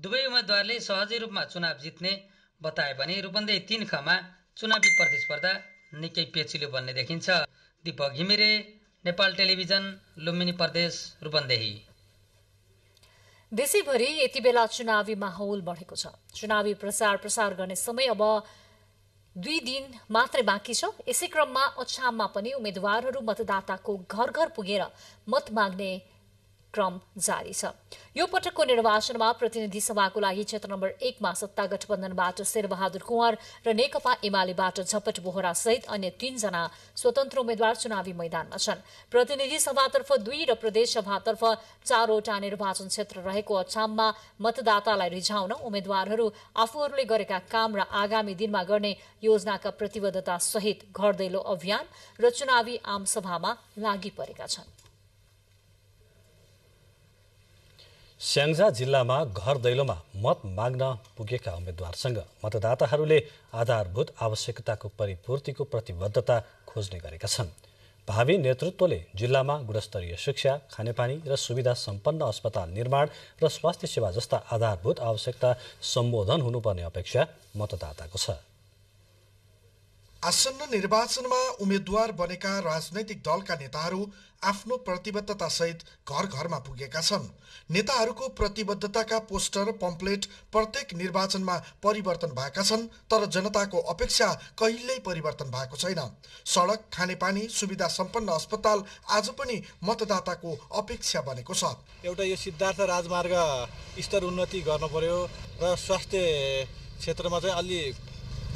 दुवै उम्मेद्वारले सहजै रूपमा चुनाव जित्ने बताए पनि रूपन्देही 3 खमा चुनावी प्रतिस्पर्धा निकै पेचिलो बन्ने देखिन्छ। दीपक घिमिरे, नेपाल टेलिभिजन, लुम्बिनी प्रदेश, रूपन्देही। देशैभरि यति बेला चुनावी माहौल बढेको छ। चुनावी प्रचार गर्ने समय अब 2 दिन मात्रै बाँकी छ। यसै क्रममा अछाममा पनि उम्मेद्वारहरू मतदाताको घर घर पुगेर मत माग्ने क्रम जारी छ। यो पटकको निर्वाचनमा प्रतिनिधि सभाको लागि क्षेत्र नम्बर 1 मा सत्ता गठबन्धनबाट शेरबहादुर कुँवर र नेकपा एमालेबाट झपट बोहरा सहित अन्य 3 जना स्वतन्त्र उम्मेद्वार चुनावी मैदानमा छन्। प्रतिनिधि सभातर्फ 2 र प्रदेश सभातर्फ 4 वटा निर्वाचन क्षेत्र रहेको अछाममा मतदातालाई रिझाउन उम्मेद्वारहरू आफूहरूले गरेका काम र आगामी दिनमा गर्ने योजनाका प्रतिबद्धता सहित घर दैलो अभियान र चुनावी आमसभामा लागिपरेका छन्। स्याङ्जा जिल्लामा घर दैलोमा मत माग्न पुगेका उम्मेद्वारसँग मतदाताहरूले आधारभूत आवश्यकताको परिपूर्तिको प्रतिबद्धता खोज्ने गरेका छन्। भावी नेतृत्वले जिल्लामा गुणस्तरीय शिक्षा, खानेपानी र सुविधा सम्पन्न अस्पताल निर्माण र स्वास्थ्य सेवा जस्ता आधारभूत आवश्यकता सम्बोधन हुनुपर्ने अपेक्षा मतदाताको छ। आसन्न निर्वाचनमा उम्मेद्वार बनेका राजनैतिक दलका नेताहरू आफ्नो प्रतिबद्धता सहित घर घरमा पुगेका छन्। नेताहरूको प्रतिबद्धताका पोस्टर पम्पलेट प्रत्येक निर्वाचनमा परिवर्तन भएका छन्, तर जनताको अपेक्षा कहिल्यै परिवर्तन भएको छैन। सडक, खानेपानी, सुविधा सम्पन्न अस्पताल आज पनि मतदाताको अपेक्षा बनेको छ। एउटा यो सिद्धार्थ राजमार्ग स्तर उन्नति गर्न पर्यो र स्वास्थ्य क्षेत्रमा चाहिँ अलि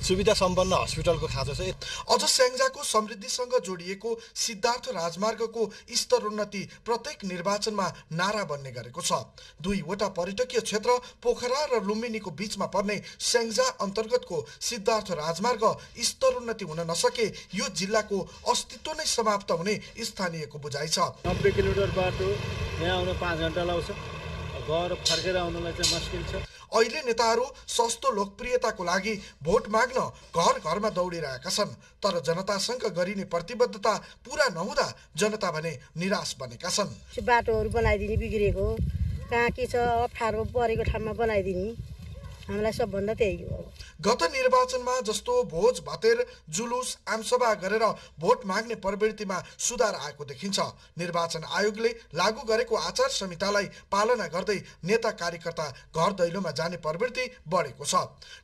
सुविधा सम्पन्न हस्पिटलको खाँचो छ। अझ स्याङ्जाको समृद्धिसँग जोडिएको सिद्धार्थ राजमार्गको स्तरोन्नति प्रत्येक निर्वाचनमा नारा बन्ने गरेको छ। दुईवटा पर्यटकीय क्षेत्र पोखरा र लुम्बिनीको बीचमा पर्ने स्याङ्जा अन्तर्गतको सिद्धार्थ राजमार्ग स्तरोन्नति हुन नसके यो जिल्लाको अस्तित्व नै समाप्त हुने स्थानीयको बुझाइ छ। 90 किलोमिटर बाटो यहाँ आउन 5 घण्टा लाग्छ, घर फर्केर आउनलाई चाहिँ मुस्किल छ। अहिले नेताहरू सस्तो लोकप्रियताको लागि भोट माग्न घर घरमा दौडिरहेका छन्, तर जनतासँग गरिने प्रतिबद्धता पूरा नहुँदा जनता भने निराश बनेका छन्। बाटोहरू बनाइदिने, बिग्रेको कहाँ के छ, अप्ठ्यारो परेको ठाउँमा बनाइदिने, हामीलाई सबभन्दा त्यही हो। गत निर्वाचनमा जस्तो भोज भतेर जुलुस आमसभा गरेर भोट माग्ने प्रवृत्तिमा सुधार आएको देखिन्छ। निर्वाचन आयोगले लागू गरेको आचार संहितालाई पालना गर्दै नेता कार्यकर्ता घर दैलोमा जाने प्रवृत्ति बढेको छ।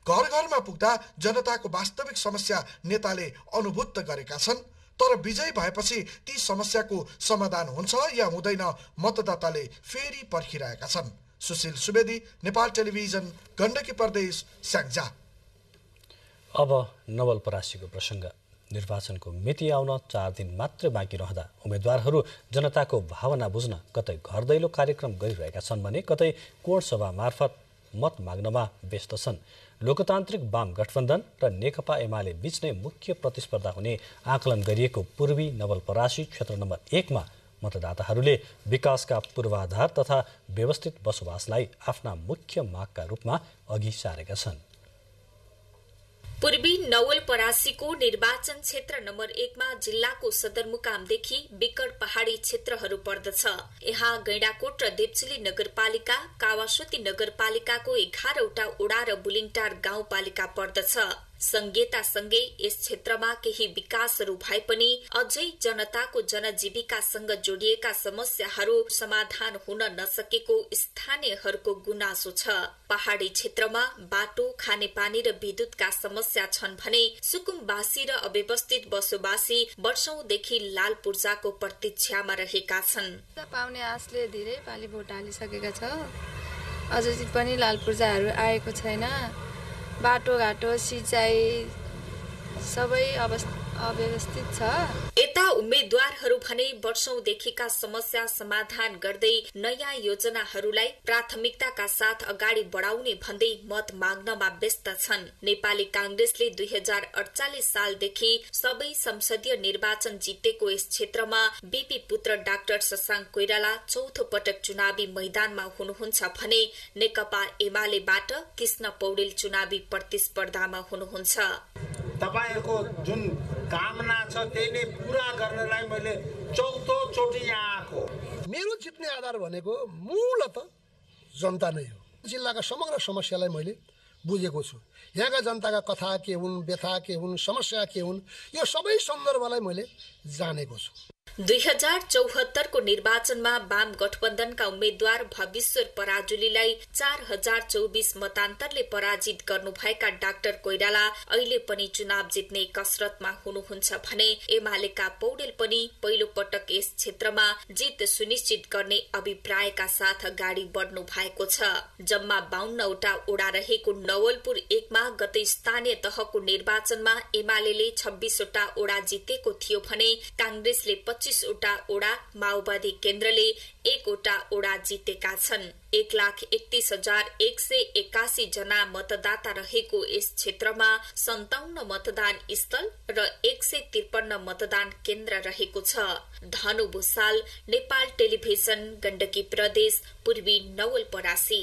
घर घरमा पुग्दा जनताको वास्तविक समस्या नेताले अनुभूत गरेका छन्, तर विजयी भएपछि ती समस्याको समाधान हुन्छ या हुँदैन मतदाताले फेरि पर्खिरहेका छन्। सुशील सुबेदी, नेपाल टेलिभिजन, गण्डकी प्रदेश, स्याङ्जा। अब नवलपरासीको प्रसंग। निर्वाचनको मिति आउन 4 दिन मात्र बाँकी रहँदा उम्मेद्वारहरू जनताको भावना बुझ्न कतै घर दैलो कार्यक्रम गरिरहेका छन् भने कतै कोड सभा मार्फत मत माग्नमा व्यस्त छन्। लोकतान्त्रिक वाम गठबन्धन र नेकपा एमाले बीच नै मुख्य प्रतिस्पर्धा हुने आकलन गरिएको पूर्वी नवलपरासी क्षेत्र नम्बर 1 मा मतदाताहरूले विकासका पूर्वाधार तथा व्यवस्थित बसोबासलाई आफ्ना मुख्य मागका रूपमा अघि सारेका छन्। पूर्वी नवलपरासीको निर्वाचन क्षेत्र नम्बर 1 मा जिल्लाको सदरमुकामदेखि विकट पहाड़ी क्षेत्रहरू पर्दछ। यहाँ गैंडाकोट र देवचुली नगरपालिका, कावासोती नगरपालिकाको 11 वटा ओडा र बुलिङटार गाउँपालिका पर्दछ। संघीयता सँगै यस क्षेत्रमा केही विकासहरू भए पनि अझै जनताको जनजीविकासँग जोडिएका समस्याहरू समाधान हुन नसकेको स्थानीयहरूको गुनासो छ। पहाड़ी क्षेत्रमा बाटो, खानेपानी र विद्युतका समस्या छन् भने सुकुमवासी र अव्यवस्थित बसोबासी वर्षौंदेखि लाल पूर्जाको प्रतीक्षामा रहेका छन्। पाउने आशले धेरै पाली भोट हालिसकेका छ, अझै पनि लाल पूर्जाहरू आएको छैन। बाटोघाटो, सिंचाई सबै अव्यवस्थित छ। यता उम्मेद्वारहरू भने वर्षौंदेखिका समस्या समाधान गर्दै नयाँ योजनाहरूलाई प्राथमिकताका साथ अगाडि बढाउने भन्दै मत माग्नमा व्यस्त छन्। नेपाली कांग्रेसले 2048 सालदेखि सबै संसदीय निर्वाचन जितेको यस क्षेत्रमा बीपी पुत्र डाक्टर ससंङ कोइराला चौथो पटक चुनावी मैदानमा हुनुहुन्छ भने नेकपा एमालेबाट कृष्ण पौडेल चुनावी प्रतिस्पर्धामा हुनुहुन्छ। तपाईहरुको जुन कामना छ त्यही नै पूरा गर्नलाई मैले चौथो चोटी यहाँ आएको। मेरो जित्ने आधार भनेको मूलत जनता नै हो। जिल्लाका समग्र समस्यालाई मैले बुझेको छु। यहाँका जनताका कथा के हुन्, व्यथा के हुन्, समस्या के हुन्, यो सबै सन्दर्भलाई मैले जानेको छु। 2074 को निर्वाचनमा वाम गठबन्धनका उम्मेद्वार भविष्यपुर पराजुलीलाई 4024 मतान्तरले पराजित गर्नुभएका डाक्टर कोइराला अहिले पनि चुनाव जित्ने कसरतमा हुनुहुन्छ भने एमालेका पौडेल पनि पहिलो पटक यस क्षेत्रमा जित सुनिश्चित गर्ने अभिप्रायका साथ अगाडि बढ्नु भएको छ। जम्मा 52 वटा ओडा रहेको नवलपुर 1 मा गत स्थानीय तहको निर्वाचनमा एमालेले 26 वटा ओडा जितेको थियो भने कांग्रेसले 25 वटा ओडा, माओवादी केन्द्रले 1 वटा ओडा जितेका छन्। 1,31,181 जना मतदाता रहेको यस क्षेत्रमा 57 मतदान स्थल र 153 मतदान केन्द्र रहेको छ। धनु भुसाल, नेपाल टेलिभिजन, गण्डकी प्रदेश, पूर्वी नवलपरासी।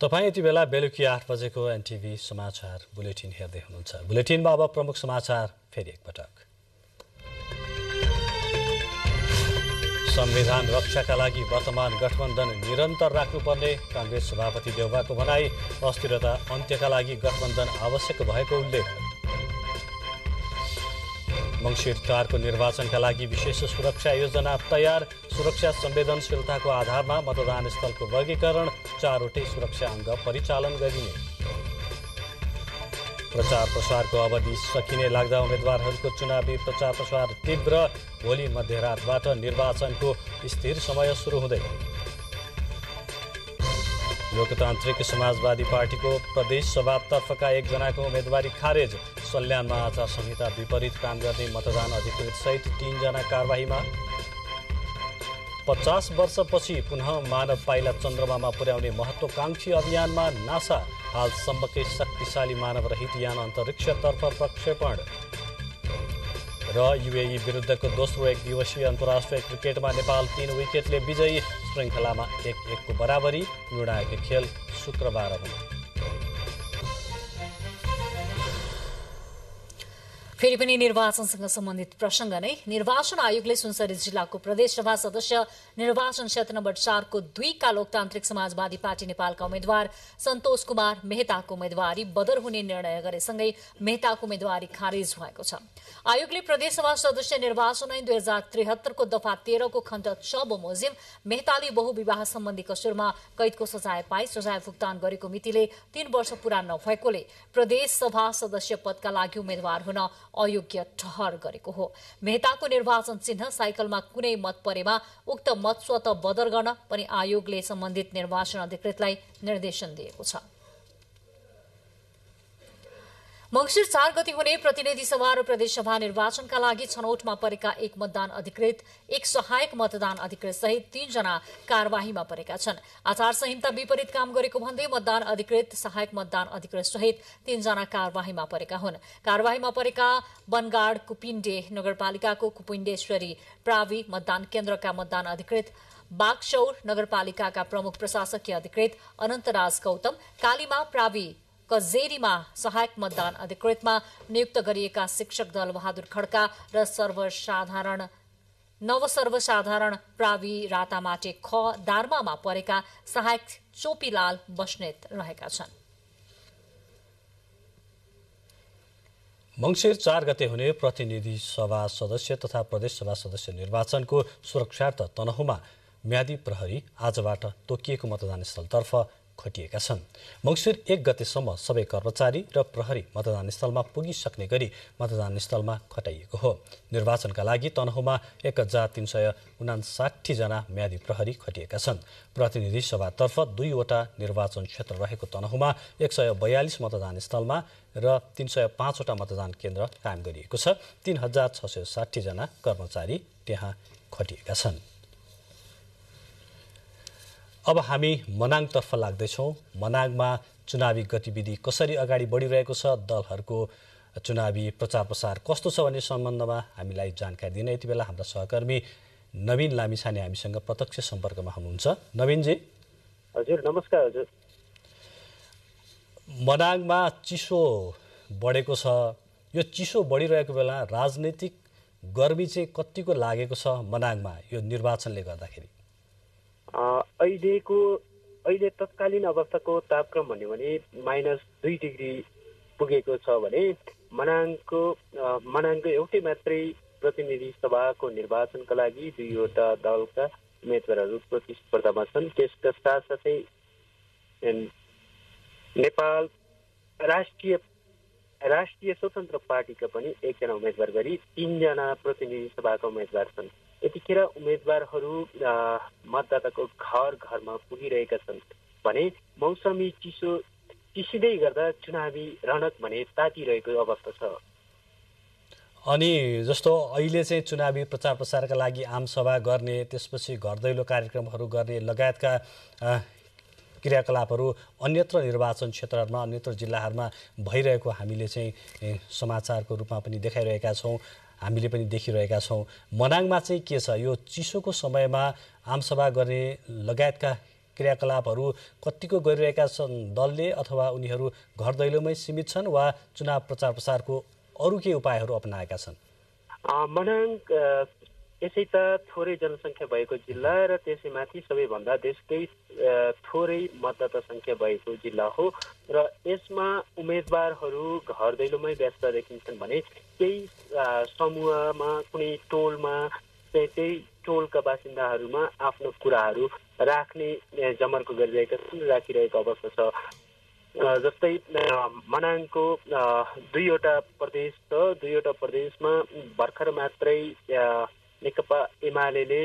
तपाईं यति बेला बेलुकी 8 बजेको एनटिभी समाचार बुलेटिन हेर्दै हुनुहुन्छ। बुलेटिनमा अब प्रमुख समाचार फेरि एकपटक। संविधान रक्षाका लागि वर्तमान गठबन्धन निरन्तर राख्नुपर्ने कांग्रेस सभापति देउवाको भनाई। अस्थिरता अन्त्यका लागि गठबन्धन आवश्यक भएको उल्लेख। मङ्सिरकार को निर्वाचनका लागि विशेष सुरक्षा योजना तयार। सुरक्षा संवेदनशीलताको आधारमा मतदान स्थलको वर्गीकरण, 4वटै सुरक्षा अंग परिचालन गरिने। प्रचार प्रसारको अवधि सकिने लाग्दा उम्मेदवारहरूको चुनावी प्रचार प्रसार तीव्र। भोलि मध्यरातबाट निर्वाचनको स्थिर समय सुरु हुँदै। लोकतान्त्रिक समाजवादी पार्टीको प्रदेश सभातर्फका एकजनाको उम्मेदवारी खारेज। सल्यानमा आचार संहिता विपरीत काम गर्ने मतदान अधिकृत सहित 3 जना कारबाहीमा। 50 वर्षपछि पुनः मानव पाइला चन्द्रमामा पुर्याउने महत्वाकांक्षी अभियानमा नासा। हालसम्मकै शक्तिशाली मानवरहित यान अन्तरिक्षतर्फ प्रक्षेपण। र युएई विरुद्धको दोस्रो एक दिवसीय अन्तर्राष्ट्रिय क्रिकेटमा नेपाल 3 विकेटले विजयी। श्रृङ्खलामा 1-1 को बराबरी। निर्णायक खेल शुक्रबार हुने। फेरि पनि निर्वाचनसँग सम्बन्धित प्रसंग नै। निर्वाचन आयोगले सुनसरी जिल्लाको प्रदेशसभा सदस्य निर्वाचन क्षेत्र नम्बर 4 को 2 का लोकतान्त्रिक समाजवादी पार्टी नेपालका उम्मेदवार सन्तोष कुमार मेहताको उम्मेदवारी बदर हुने निर्णय गरेसँगै मेहताको उम्मेदवारी खारेज भएको छ। आयोगले प्रदेशसभा सदस्य निर्वाचन ऐन 2073 को दफा 13 को खण्ड 6 बमोजिम मेहताले बहुविवाह सम्बन्धी कसुरमा कैदको सजाय पाई सजाय भुक्तान गरेको मितिले 3 वर्ष पूरा नभएकोले प्रदेशसभा सदस्य पदका लागि उम्मेदवार हुन अयोग्य ठहर गरेको हो। मेहताको निर्वाचन चिन्ह साइकलमा कुनै मत परेमा उक्त मत स्वत बदर गर्न पनि आयोगले सम्बन्धित निर्वाचन अधिकृतलाई निर्देशन दिएको छ। मंसिर 4 गते हुने प्रतिनिधि सभा र प्रदेशसभा निर्वाचनका लागि छनौटमा परेका 1 मतदान अधिकृत, 1 सहायक मतदान अधिकृत सहित 3 जना कारबाहीमा परेका छन्। आचार संहिता विपरीत काम गरेको भन्दै मतदान अधिकृत, सहायक मतदान अधिकृत सहित 3 जना कारबाहीमा परेका हुन्। कारबाहीमा परेका बनगाड कुपिण्डे नगरपालिकाको कुपिण्डेश्वरी प्रावि मतदान केन्द्रका मतदान अधिकृत, बागशौर नगरपालिकाका प्रमुख प्रशासकीय अधिकृत अनंतराज गौतम, कालीमा प्रावि कजेरीमा सहायक मतदान अधिकृतमा नियुक्त गरिएका शिक्षक दल बहादुर खड़का र नवसर्वसाधारण प्रावि रातामाटे ख दार्मामा परेका सहायक चोपीलाल बस्नेत रहेका छन्। मंसिर 4 गते हुने प्रतिनिधि सभा सदस्य तथा प्रदेश सभा सदस्य निर्वाचनको सुरक्षार्थ तनहुमा म्यादी प्रहरी आजबाट तोकिएको मतदान स्थलतर्फ खटिएका छन्। मंसिर 1 गतेसम्म सबै कर्मचारी र प्रहरी मतदान स्थलमा पुगिसक्ने गरी मतदान स्थलमा खटाइएको हो। निर्वाचनका लागि तनहुमा 1359 जना म्यादी प्रहरी खटिएका छन्। प्रतिनिधि सभातर्फ 2 वटा निर्वाचन क्षेत्र रहेको तनहुमा 142 मतदान स्थलमा र 305 वटा मतदान केन्द्र कायम गरिएको छ। 3660 जना कर्मचारी त्यहाँ खटिएका छन्। अब हामी मनाङतर्फ लाग्दैछौं। मनाङमा चुनावी गतिविधि कसरी अगाडि बढिरहेको छ, दलहरूको चुनावी प्रचार प्रसार कस्तो छ भन्ने सम्बन्धमा हामीलाई जानकारी दिन यति बेला हाम्रा सहकर्मी नवीन लामिछाने हामीसँग प्रत्यक्ष सम्पर्कमा हुनुहुन्छ। नवीनजी हजुर नमस्कार। हजुर मनाङमा चिसो बढेको छ, यो चिसो बढिरहेको बेला राजनीतिक गर्मी चाहिँ कतिको लागेको छ मनाङमा यो निर्वाचनले गर्दाखेरि? अहिले तत्कालीन अवस्थाको तापक्रम भन्यो भने -2 डिग्री पुगेको छ भने मनाङको एउटै मात्रै प्रतिनिधि सभाको निर्वाचनका लागि 2 वटा दलका उम्मेदवारहरू प्रतिस्पर्धामा छन्। त्यसका साथसाथै नेपाल राष्ट्रिय स्वतन्त्र पार्टीका पनि 1 जना उम्मेदवार गरी 3 जना प्रतिनिधि सभाका उम्मेदवार छन्। यतिखेर उम्मेदवारहरू मतदाताको घरमा पुगिरहेका छन् भने मौसमी चिसोले गर्दा चुनावी रणक भने तातिरहेको अवस्था छ। अनि जस्तो अहिले चाहिँ चुनावी प्रचार प्रसारका लागि आमसभा गर्ने, त्यसपछि घर दैलो कार्यक्रमहरू गर्ने लगायतका क्रियाकलापहरू अन्यत्र निर्वाचन क्षेत्रहरूमा अन्यत्र जिल्लाहरूमा भइरहेको हामीले चाहिँ समाचारको रूपमा पनि देखाइरहेका छौँ, हामीले पनि देखिरहेका छौँ। मनाङमा चाहिँ के छ यो चिसोको समयमा आमसभा गर्ने लगायतका क्रियाकलापहरू कतिको गरिरहेका छन् दलले, अथवा उनीहरू घर दैलोमै सीमित छन् वा चुनाव प्रचार प्रसारको अरू के उपायहरू अपनाएका छन्? मनाङ यसै त थोरै जनसङ्ख्या भएको जिल्ला र त्यसैमाथि सबैभन्दा देशकै थोरै मतदाता सङ्ख्या भएको जिल्ला हो र यसमा उम्मेदवारहरू घर दैलोमै व्यस्त देखिन्छन् भने केही समूहमा कुनै टोलमा त्यही टोलका बासिन्दाहरूमा आफ्नो कुराहरू राख्ने जमर्को गरिरहेका छन्, राखिरहेको अवस्था छ। जस्तै मनाङको दुईवटा प्रदेशमा भर्खर मात्रै नेकपा एमालेले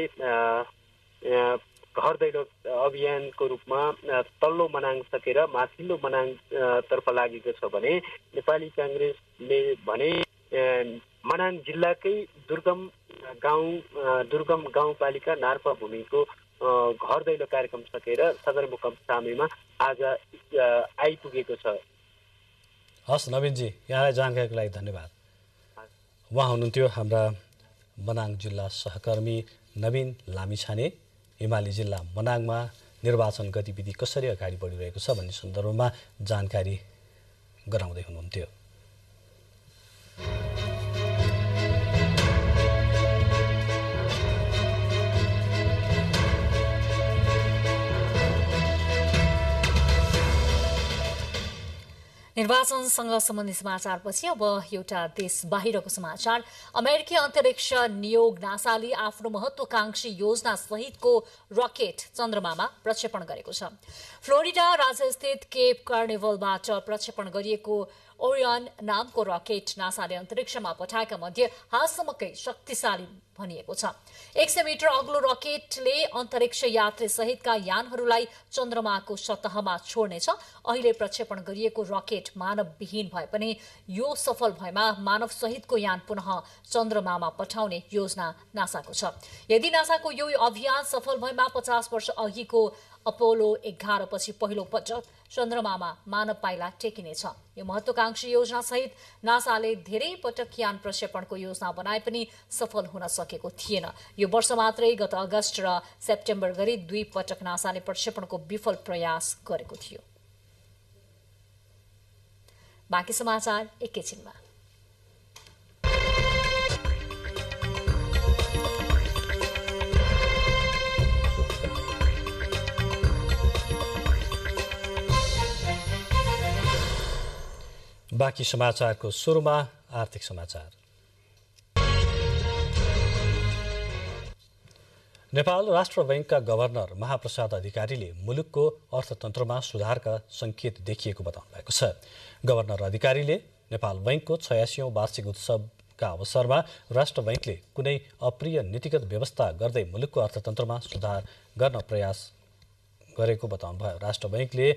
घर दैलो अभियानको रूपमा तल्लो मनाङ सकेर माथिल्लो मनाङतर्फ लागेको छ भने नेपाली काङ्ग्रेसले भने मनाङ जिल्लाकै दुर्गम गाउँपालिका नार्पा भूमिको घर दैलो कार्यक्रम सकेर सदरमुकाम सामेमा आज आइपुगेको छ। हस् नवीनजी, यहाँलाई जानकारीको लागि धन्यवाद। उहाँ हुनुहुन्थ्यो हाम्रा मनाङ जिल्ला सहकर्मी नवीन लामिछाने। हिमाली जिल्ला मनाङमा निर्वाचन गतिविधि कसरी अगाडि बढिरहेको छ भन्ने सन्दर्भमा जानकारी गराउँदै हुनुहुन्थ्यो। निर्वाचनसँग सम्बन्धित समाचारपछि अब एउटा देश बाहिरको समाचार। अमेरिकी अन्तरिक्ष नियोग नासाले आफ्नो महत्वाकांक्षी योजना सहितको रकेट चन्द्रमामा प्रक्षेपण गरेको छ। फ्लोरिडा राज्यस्थित केप कार्निभलबाट प्रक्षेपण गरिएको ओरियन नामको रकेट नासाले अन्तरिक्षमा पठाएका मध्ये हालसम्मकै शक्तिशाली भनिएको छ। 100 मिटर अग्लो रकेटले अन्तरिक्ष यात्री सहितका यानहरूलाई चन्द्रमाको सतहमा छोड्नेछ। अहिले प्रक्षेपण गरिएको रकेट मानवविहीन भए पनि यो सफल भएमा मानव सहितको यान पुनः चन्द्रमामा पठाउने योजना नासाको छ। यदि नासाको यो अभियान सफल भएमा 50 वर्ष अघिको अपोलो 11 पछि पहिलो पटक चन्द्रमामा मानव पाइला टेकिनेछ। यो महत्वाकांक्षी योजना सहित नासाले धेरै पटक यान प्रक्षेपणको योजना बनाए पनि सफल हुन सकेको थिएन। यो वर्ष मात्रै गत अगस्त र सेप्टेम्बर गरी 2 पटक नासाले प्रक्षेपणको विफल प्रयास गरेको थियो। बाँकी समाचार एकैछिनमा। बाँकी समाचारको सुरुमा आर्थिक समाचार। नेपाल राष्ट्र बैंकका गभर्नर महाप्रसाद अधिकारीले मुलुकको अर्थतन्त्रमा सुधारका संकेत देखिएको बताउनु भएको छ। गभर्नर अधिकारीले नेपाल बैंकको 86औं वार्षिक उत्सवका अवसरमा राष्ट्र बैंकले कुनै अप्रिय नीतिगत व्यवस्था गर्दै मुलुकको अर्थतन्त्रमा सुधार गर्न प्रयास गरेको बताउनुभयो। राष्ट्र बैंकले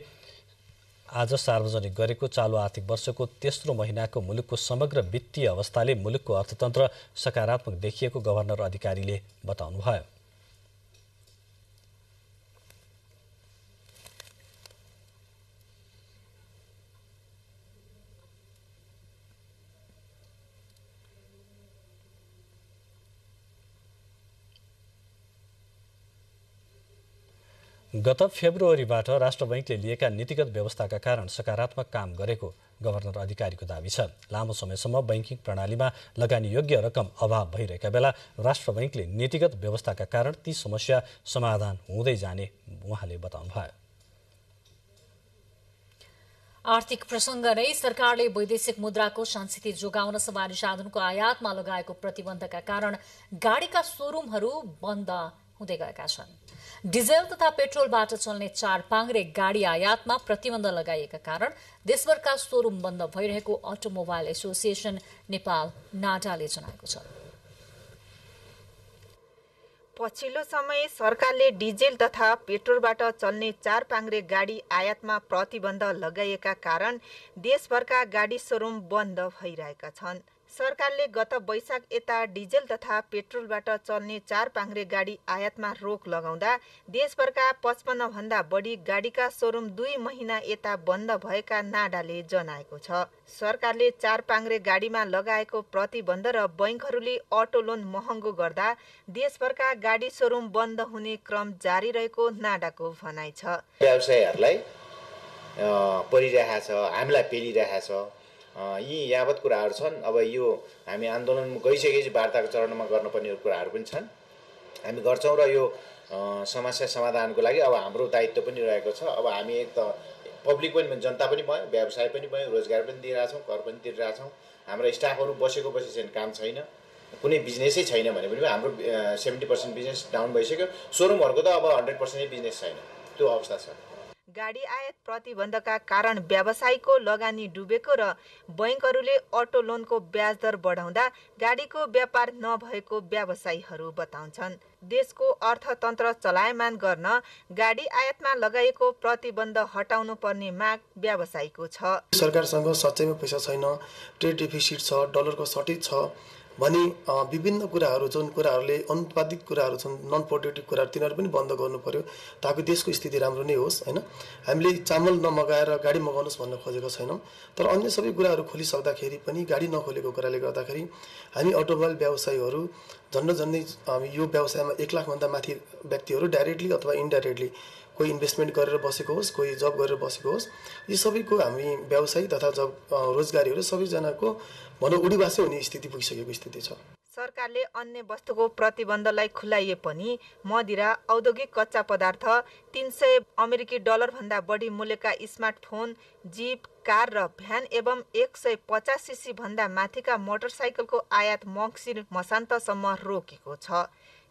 आज सार्वजनिक गरेको चालू आर्थिक वर्षको तेस्रो महिनाको मुलुकको समग्र वित्तीय अवस्थाले मुलुकको अर्थतन्त्र सकारात्मक देखिएको गभर्नर अधिकारीले बताउनुभयो। गत फेब्रुअरीबाट राष्ट्र बैंकले लिएका नीतिगत व्यवस्थाका कारण सकारात्मक काम गरेको गभर्नर अधिकारीको दावी छ। लामो समयसम्म बैंकिङ प्रणालीमा लगानी योग्य रकम अभाव भइरहेका बेला राष्ट्र बैंकले नीतिगत व्यवस्थाका कारण ती समस्या समाधान हुँदै जाने उहाँले बताउनुभयो। आर्थिक प्रसंग नै सरकारले वैदेशिक मुद्राको संस्थिति जोगाउन सवारी साधनको आयातमा लगाएको प्रतिबन्धका कारण गाडीका सोरुमहरू बन्द हुँदै गएका छन्। डिजेल तथा पेट्रोलबाट चल्ने चार पाङ्रे गाडी आयातमा प्रतिबन्ध लगाइएका कारण देशभरका सोरुम बन्द भइरहेको अटोमोबाइल एसोसिएसन नेपाल नाडाले जनाएको छ। पछिल्लो समय सरकारले डिजेल तथा पेट्रोलबाट चल्ने चार पाङ्रे गाडी आयातमा प्रतिबन्ध लगाइएका कारण देशभरका गाडी सोरुम बन्द भइरहेका छन्। सरकारले गत वैशाख यता डिजेल तथा पेट्रोलबाट चल्ने चार पाङ्रे गाडी आयातमा रोक लगाउँदा देशभरका 55 भन्दा बढी गाडीका सोरुम 2 महिना यता बन्द भएका नाडाले जनाएको छ। सरकारले चार पाङ्रे गाडीमा लगाएको प्रतिबन्ध र बैंकहरूले अटो लोन महँगो गर्दा देशभरका गाडी सोरुम बन्द हुने क्रम जारी रहेको नाडाको भनाइ छ। व्यवसायीहरूलाई परिरहेछ, हामीलाई पेलिरहेछ, यी यावत कुराहरू छन्। अब यो हामी आन्दोलनमा गइसकेपछि वार्ताको चरणमा गर्नुपर्ने कुराहरू पनि छन्, हामी गर्छौं र यो समस्या समाधानको लागि अब हाम्रो दायित्व पनि रहेको छ। अब हामी एक त पब्लिक पनि जनता पनि भयो, व्यवसाय पनि भयो, रोजगार पनि दिइरहेछौँ, कर पनि तिरिरहेछौँ, हाम्रो स्टाफहरू बसेको बसे छैन, काम छैन, कुनै बिजनेसै छैन भने पनि हाम्रो 70% बिजनेस डाउन भइसक्यो, सोरुमहरुको त अब 100% बिजनेस छैन, त्यो अवस्था छ। गाडी आयात प्रतिबन्धका कारण व्यवसायको लगानी डुबेको र बैंकहरूले अटो लोनको ब्याज दर बढाउँदा गाडीको व्यापार नभएको व्यवसायीहरू बताउँछन्। देशको अर्थतन्त्र चलायमान गर्न गाडी आयातमा लगाएको प्रतिबन्ध हटाउनु पर्ने माग व्यवसायीको छ। सरकारसँग सच्चैमा पैसा छैन, ट्रेड डेफिसिट छ, डलरको सर्टेज छ भने विभिन्न कुराहरू जुन कुराहरूले अनुत्पादित कुराहरू छन्, नन प्रोडक्टिभ कुराहरू, तिनीहरू पनि बन्द गर्नु पर्यो ताकि देशको स्थिति राम्रो नै होस्, हैन। हामीले चामल नमगाएर गाडी मगाउनुस् भन्न खोजेको छैनौं, तर अन्य सबै कुराहरू खोलिसक्दाखेरि पनि गाडी नखोलेको कुराले गर्दाखेरि हामी अटोमोबाइल व्यवसायीहरू झन्डै यो व्यवसायमा 1 लाखभन्दा माथि व्यक्तिहरू डाइरेक्टली अथवा इन्डाइरेक्टली कोही इन्भेस्टमेन्ट गरेर बसेको होस्, कोही जब गरेर बसेको होस्, यी सबैको हामी व्यवसायी तथा जब रोजगारीहरू सबैजनाको भनौँ उडीवासी हुने स्थिति पुगिसकेको स्थिति छ। सरकारले अन्य वस्तुको प्रतिबन्धलाई खुलाइए पनि मदिरा, औद्योगिक कच्चा पदार्थ, 300 अमेरिकी डलर भन्दा बढी मूल्यका स्मार्टफोन, जीप, कार र भ्यान एवं 150 सीसी भन्दा माथिका मोटरसाइकलको आयात मङ्सिर मसान्तसम्म रोकेको छ।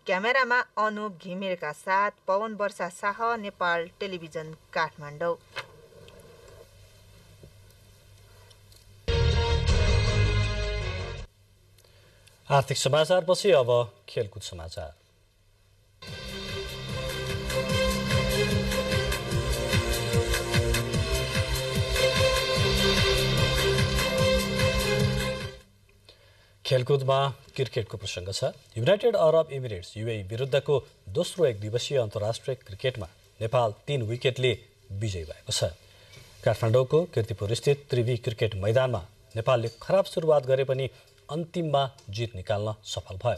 क्यामेरामा अनुप घिमिरेका साथ पवन वर्षा शाह, नेपाल टेलिभिजन, काठमाडौँ। आर्थिक समाचारपछि अब खेलकुद समाचार। खेलकुदमा क्रिकेटको प्रसंग छ। युनाइटेड अरब इमिरेट्स (युएई) विरुद्धको दोस्रो एकदिवसीय अन्तर्राष्ट्रिय क्रिकेटमा नेपाल 3 विकेटले विजयी भएको छ। काठमाडौँको कीर्तिपुरस्थित त्रिवी क्रिकेट मैदानमा नेपालले खराब सुरुवात गरे पनि अन्तिममा जित निकाल्न सफल भयो।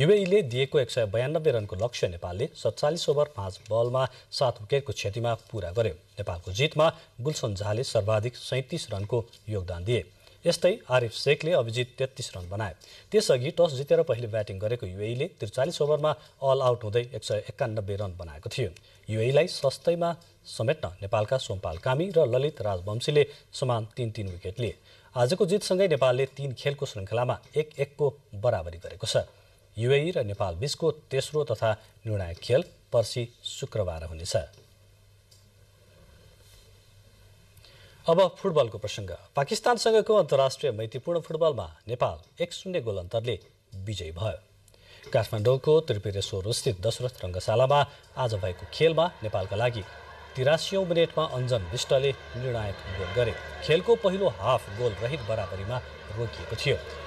युएईले दिएको 192 रनको लक्ष्य नेपालले 47 ओभर 5 बलमा 7 विकेटको क्षतिमा पूरा गर्यो। नेपालको जितमा गुलसन झाले सर्वाधिक 37 रनको योगदान दिए। यस्तै आरिफ शेखले अभिजित 33 रन बनाए। त्यसअघि टस जितेर पहिले ब्याटिङ गरेको युएईले 43 ओभरमा अल आउट हुँदै 191 रन बनाएको थियो। युएईलाई सस्तैमा समेट्न नेपालका सोमपाल कामी र ललित राजवंशीले समान 3-3 विकेट लिए। आजको जितसँगै नेपालले 3 खेलको श्रृंखलामा 1-1 को बराबरी गरेको छ। युएई र नेपाल बीचको तेस्रो तथा निर्णायक खेल पर्सी शुक्रबार हुनेछ। अब फुटबलको प्रसंग। पाकिस्तानसँगको अन्तर्राष्ट्रिय मैत्रीपूर्ण फुटबलमा नेपाल 1-0 गोल अन्तरले विजयी भयो। काठमाडौँको त्रिपुरेश्वरस्थित दशरथ रंगशालामा आज भएको खेलमा नेपालका लागि 83औं मिनेटमा अञ्जन विष्टले निर्णायक गोल गरे। खेलको पहिलो हाफ गोल रहित बराबरीमा रोकिएको थियो।